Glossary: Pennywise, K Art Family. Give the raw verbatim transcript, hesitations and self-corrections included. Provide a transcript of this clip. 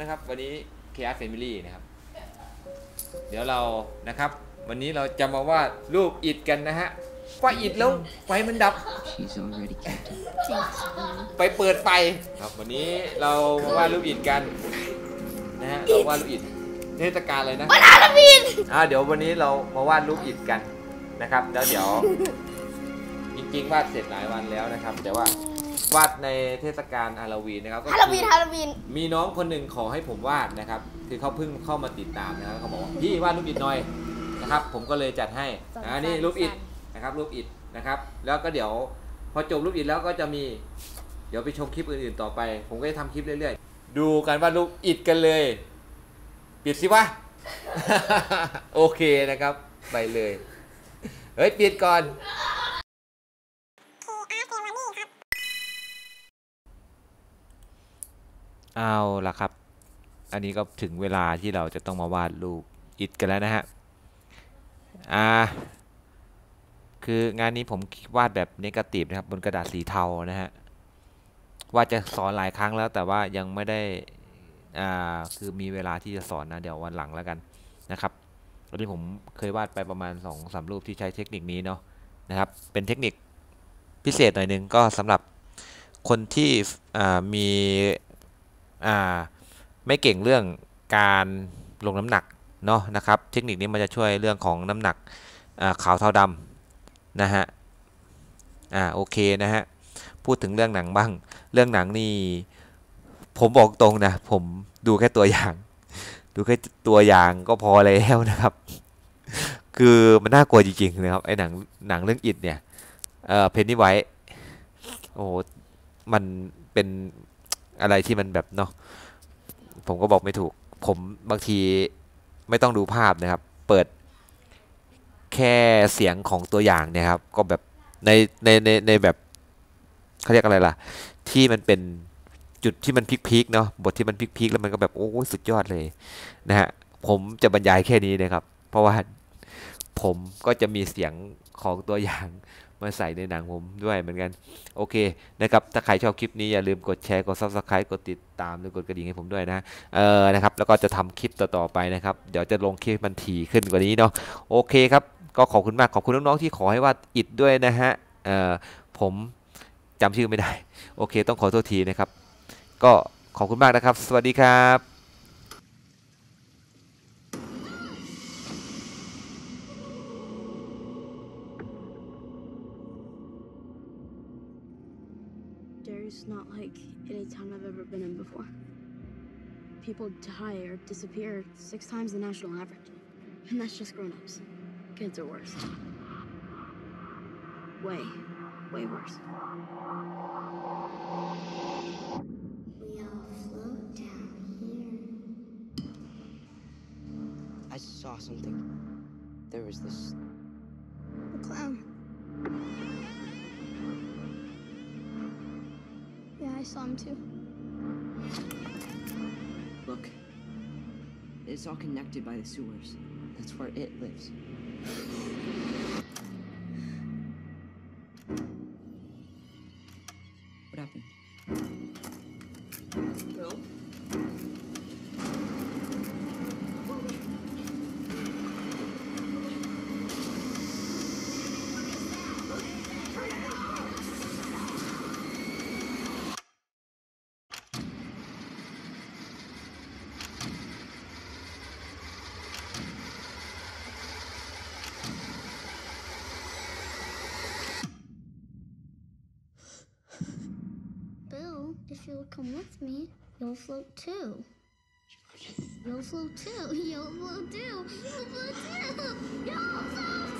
นะครับวันนี้ K Art Family นะครับเดี๋ยวเรานะครับวันนี้เราจะมาวาดรูปอิฐกันนะฮะว่าอิฐแล้วไฟมันดับไปเปิดไฟครับวันนี้เราวาดรูปอิฐกันนะฮะเราวาดรูปอิฐเทศกาลเลยนะวาดรูปอิฐอ่าเดี๋ยววันนี้เรามาวาดรูปอิฐกันนะครับแล้วเดี๋ยวจริงๆวาดเสร็จหลายวันแล้วนะครับแต่ว่าวาดในเทศกาลฮาโลวีนนะครับฮาโลวีนฮาโลวีนมีน้องคนหนึ่งขอให้ผมวาดนะครับคือเขาเพิ่งเข้ามาติดตามนะครับเขาบอกพี่วาดรูปอิฐหน่อยนะครับผมก็เลยจัดให้อ่านี่รูปอิฐนะครับรูปอิฐนะครับแล้วก็เดี๋ยวพอจบรูปอิฐแล้วก็จะมีเดี๋ยวไปชมคลิปอื่นๆต่อไปผมก็จะทำคลิปเรื่อยๆดูการวาดรูปอิฐกันเลยปิดสิวะ โอเคนะครับไปเลยเฮ้ยปิดก่อนเอาล่ะครับอันนี้ก็ถึงเวลาที่เราจะต้องมาวาดรูปอิฐกันแล้วนะฮะอ่าคืองานนี้ผมวาดแบบเนกาทีฟนะครับบนกระดาษสีเทานะฮะว่าจะสอนหลายครั้งแล้วแต่ว่ายังไม่ได้อ่าคือมีเวลาที่จะสอนนะเดี๋ยววันหลังแล้วกันนะครับวันนี้ผมเคยวาดไปประมาณ สองถึงสาม รูปที่ใช้เทคนิคนี้เนาะนะครับเป็นเทคนิคพิเศษหน่อยนึงก็สำหรับคนที่อ่ามีอ่าไม่เก่งเรื่องการลงน้ำหนักเนาะนะครับเทคนิคนี้มันจะช่วยเรื่องของน้ำหนักขาวเทาดำนะฮะอ่าโอเคนะฮะพูดถึงเรื่องหนังบ้างเรื่องหนังนี่ผมบอกตรงนะผมดูแค่ตัวอย่างดูแค่ตัวอย่างก็พอแล้วนะครับ คือมันน่ากลัวจริงๆนะครับไอ้หนังหนังเรื่องอิฐเนี่ยเอ่อเพนนี่ไวท์โอ้มันเป็นอะไรที่มันแบบเนาะผมก็บอกไม่ถูกผมบางทีไม่ต้องดูภาพนะครับเปิดแค่เสียงของตัวอย่างเนี่ยครับก็แบบในในในในแบบเขาเรียกอะไรล่ะที่มันเป็นจุดที่มันพีคๆเนาะบทที่มันพีคๆแล้วมันก็แบบโอ้สุดยอดเลยนะฮะผมจะบรรยายแค่นี้นะครับเพราะว่าผมก็จะมีเสียงของตัวอย่างมาใส่ในหนังผมด้วยเหมือนกันโอเคนะครับถ้าใครชอบคลิปนี้อย่าลืมกดแชร์กด ซับสไครบ์ กดติดตามหรือกดกระดิ่งให้ผมด้วยนะเออนะครับแล้วก็จะทำคลิปต่อๆไปนะครับเดี๋ยวจะลงคลิปมันถี่ขึ้นกว่านี้เนาะโอเคครับก็ขอบคุณมากขอบคุณน้องๆที่ขอให้วาดอิฐด้วยนะฮะเออผมจำชื่อไม่ได้โอเคต้องขอโทษทีนะครับก็ขอบคุณมากนะครับสวัสดีครับIt's not like any town I've ever been in before. People die or disappear six times the national average. And that's just grown-ups. Kids are worse. Way, way worse. We all float down here. I saw something. There was this... The clown. I saw him too. Look, it's all connected by the sewers. That's where it lives. What happened? No. If you'll come with me, you'll float too. You'll float too. You'll float too. You'll float too. You'll float too.